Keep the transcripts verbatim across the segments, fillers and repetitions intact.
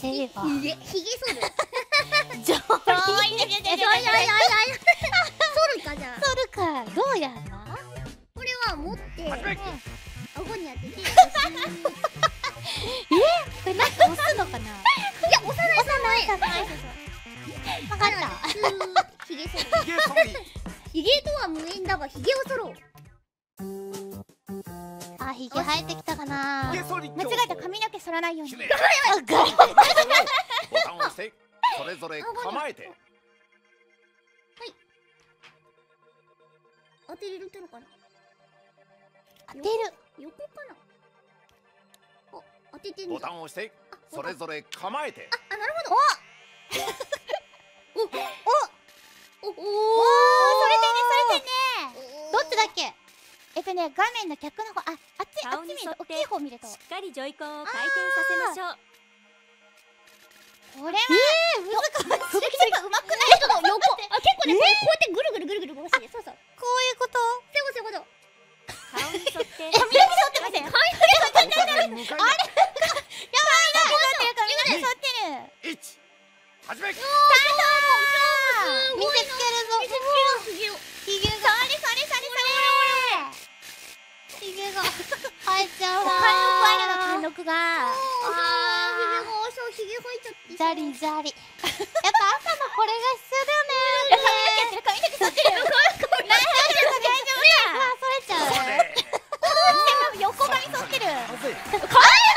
セレバー。ひげ剃る。上手。剃るかじゃあ。剃るか。どうやんの？これは持って顎に当てて。え？これなんか押すのかな？いや押さない。押さない。分かった。ひげ剃り。ひげとは無縁だがひげを剃ろう。あ、ひげ生えてきたかな。間違えた、髪の毛剃らないように。ボタンを押して、それぞれ構えて。はい。当てれるのかな。当てる。横かな。お、当ててんの。ボタンを押して、それぞれ構えて。あ、なるほど。お、お、お、お、お、それてね、それてね。どっちだっけ。えっとね、画面の逆の方、あ、あっち、あっち見ると、大きい方見ると。しっかりジョイコンを回転させましょう。これは、ええ、難しい。うまくない人の横。あ、結構ね、こうやってぐるぐるぐるぐる動かして、そうそう。こういうこと。そういうこと。顔に沿って。髪の毛沿ってません。髪の毛沿ってない。あれ。やばいな、髪の毛沿ってる。一。はじめ。スタート。見せつけるぞ。見せつけるぞ。ひげが。それそれそれそれ。ひげが生えちゃうわー。貫禄あるの、貫禄が。ああ、ひげが、そう、ひげ生えちゃって。ザリザリ。やっぱ朝のこれが必要だよね。髪の毛、髪の毛、そっちの方。大丈夫、大丈夫。それちゃう。横髪剃ってる。かわいい。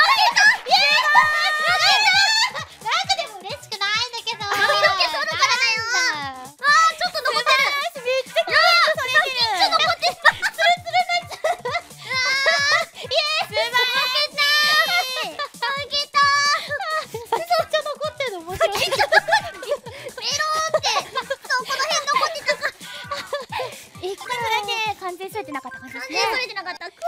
完全それてなかった感じですね。完全それてなかった。